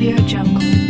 AudioJungle.